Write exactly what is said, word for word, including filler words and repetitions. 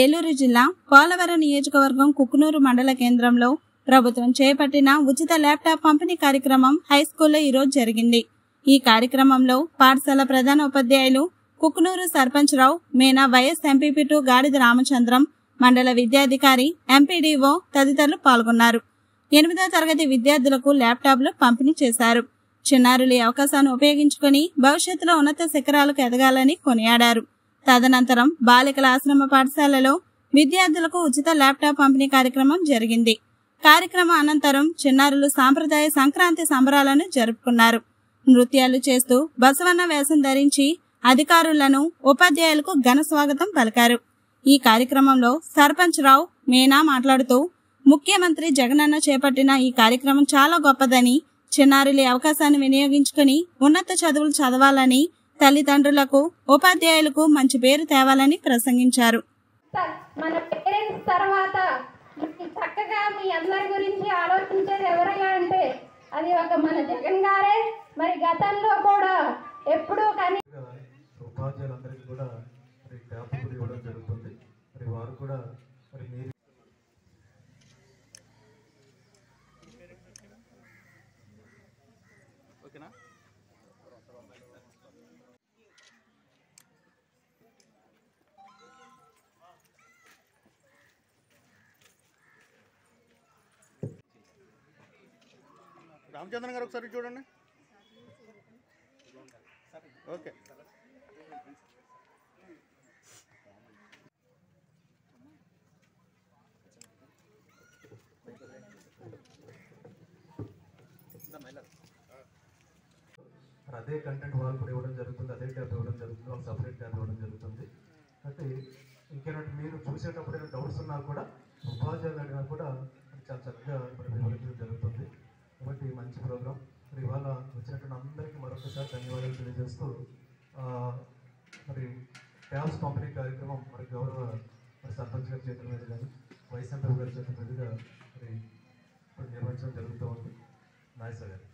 ఏలూరు జిల్లా పాలవరం నియోజకవర్గం కుక్కునూరు మండల కేంద్రంలో ప్రభుత్వం చేపట్టిన ఉచిత ల్యాప్టాప్ పంపిణీ కార్యక్రమం హైస్కూల్లో ఈ రోజు జరిగింది। ఈ కార్యక్రమంలో పాఠశాల ప్రధాన ఉపాధ్యాయులు కుక్కునూరు సర్పంచ్ రావు మేనా వైఎస్ ఎంపీపీ2 గాడిద రామచంద్రం మండల విద్యాధికారి ఎంపీడీఓ తదితరులు పాల్గొన్నారు। ఎనిమిదవ తరగతి విద్యార్థులకు ల్యాప్టాప్లు పంపిణీ చేశారు। చిన్నారులు ఈ అవకాశాన్ని ఉపయోగించుకొని భవిష్యత్తులో ఉన్నత శిఖరాలకు ఎదగాలని కొనియాడారు। తదనంతరం బాలికల ఆశ్రమ పాఠశాలలో విద్యార్థులకు ఉచిత ల్యాప్టాప్ పంపిణీ కార్యక్రమం జరిగింది। కార్యక్రమం అనంతరం చిన్నారులు సాంప్రదాయ సంక్రాంతి సంబరాలను జరుపుకున్నారు। నృత్యాలు చేస్తూ బసవన్న వేషం ధరించి అధికారులను ఉపాధ్యాయులకు ఘన స్వాగతం పలికారు। ఈ కార్యక్రమంలో సర్పంచ్ రావు మేనా మాట్లాడుతూ ముఖ్యమంత్రి జగనన్న చేపట్టిన ఈ కార్యక్రమం చాలా గొప్పదని, చిన్నారుల అవకాశాన్ని వినియోగించుకుని ఉన్నత చదువులు చదవాలని, తల్లిదండ్రులకు ఉపాధ్యాయులకు మంచి పేరు తేవాలని ప్రసంగించారు। మన పేరెంట్స్ తర్వాత చక్కగా మీ అందరి గురించి ఆలోచించేది ఎవరైనా అంటే అది ఒక మన జగన్ గారే। మరి గతంలో కూడా ఎప్పుడూ కానీ ఉపాధ్యాయులందరికీ కూడా ల్యాప్టాప్లు ఇవ్వడం జరుగుతుంది। మరి వారు కూడా మరి మీరు ఓకేనా रामचंद्रन गारु ఒకసారి చూడండి। ఓకే అదే కంటెంట్ వాళ్ళు కూడా ఇవ్వడం జరుగుతుంది। అదే ట్యాబ్ ఇవ్వడం జరుగుతుంది। వాళ్ళు సపరేట్ ట్యాబ్ ఇవ్వడం జరుగుతుంది। అంటే ఇంకేనంటే మీరు చూసేటప్పుడు ఏమైనా డౌట్స్ ఉన్నా కూడా ఉపాధ్యాయులు అడిగినా కూడా చాలా చక్కగా ఇప్పుడు వివరించడం జరుగుతుంది। కాబట్టి మంచి ప్రోగ్రామ్ మరి ఇవాళ వచ్చినటువంటి అందరికీ మరొకసారి ధన్యవాదాలు తెలియజేస్తూ మరి ట్యాబ్స్ పంపిణీ కార్యక్రమం మరి గౌరవ మరి సర్పంచ్ గారి చేతుల మీద కానీ వైఎస్ ఎంపీ గారి చేతుల మీదుగా మరి నిర్వహించడం జరుగుతూ ఉంది। నాయస గారు